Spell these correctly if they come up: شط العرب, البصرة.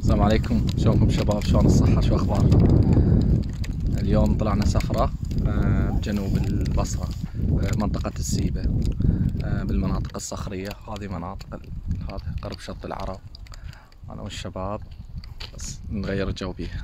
السلام عليكم، شلونكم شباب؟ شلون الصحة؟ شو أخباركم؟ اليوم طلعنا سفرة بجنوب البصرة، منطقة السيبة، بالمناطق الصخرية. هذه مناطق هذا قرب شط العرب. أنا والشباب بس نغير الجو بيها.